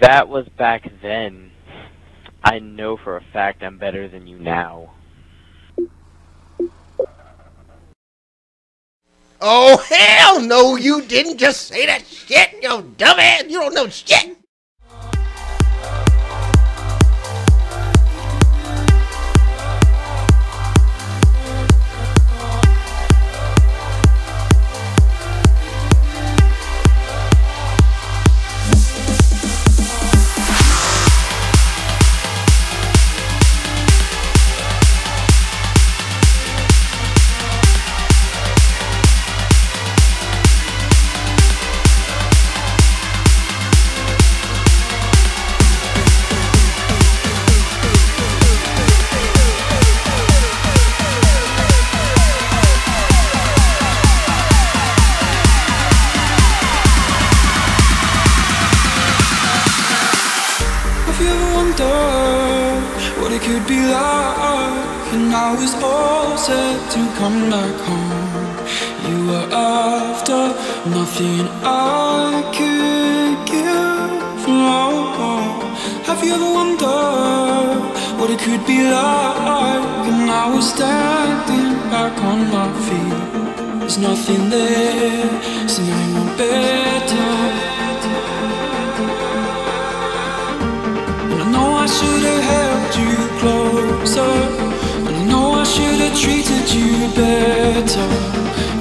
That was back then. I know for a fact I'm better than you now. Oh, hell no, you didn't just say that shit, yo dumbass. You don't know shit. What it could be like, and I was all set to come back home. You were after nothing I could give, no. Have you ever wondered what it could be like, and I was standing back on my feet? There's nothing there, so now you're better. I should've held you closer, and I know I should've treated you better.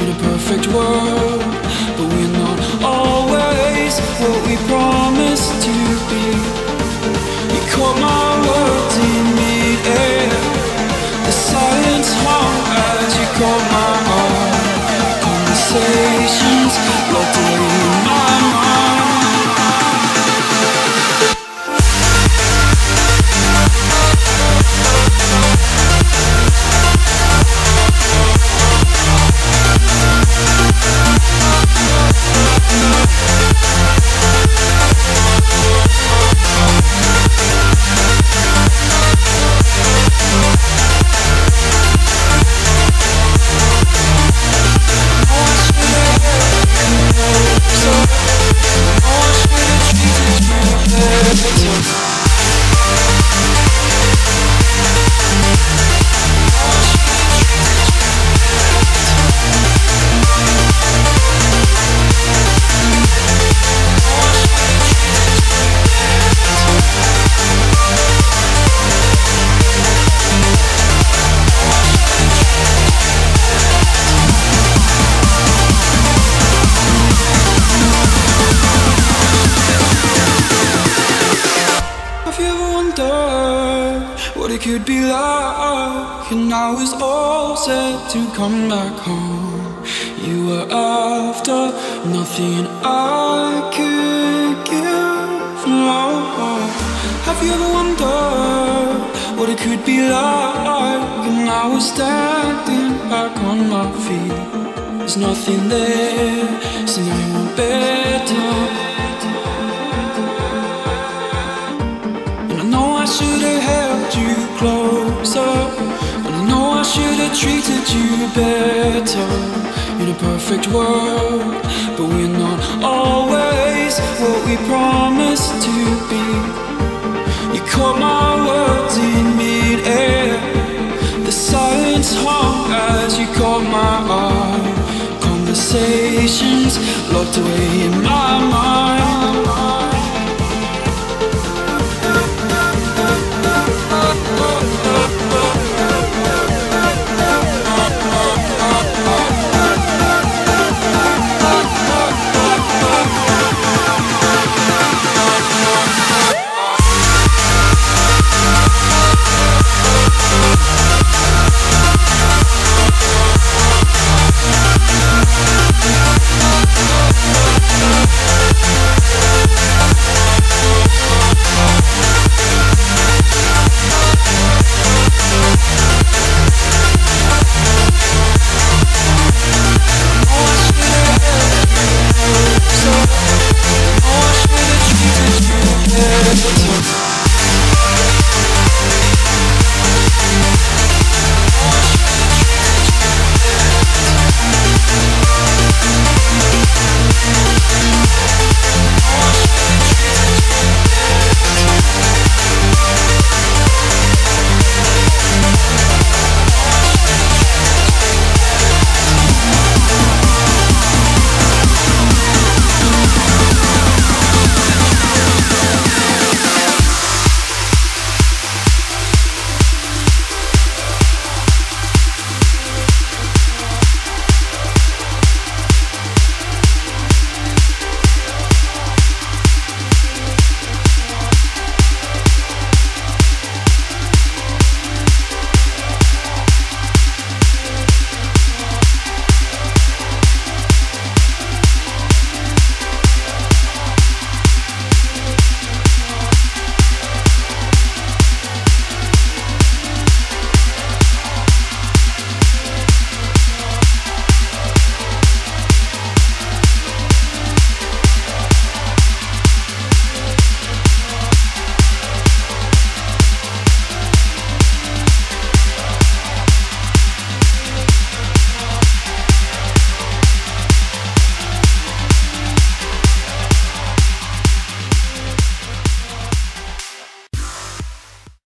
In a perfect world, but we're not always what we promised to be. You caught my words in mid-air, the silence hung as you caught my heart. Conversations locked away in my mind. Could be like, and I was all set to come back home. You were after nothing I could give, no. Have you ever wondered what it could be like, and I was standing back on my feet? There's nothing there, so now you're better. I should've held you closer, and I know I should've treated you better. In a perfect world, but we're not always what we promised to be. You caught my words in mid-air, the silence hung as you caught my eye. Conversations locked away in my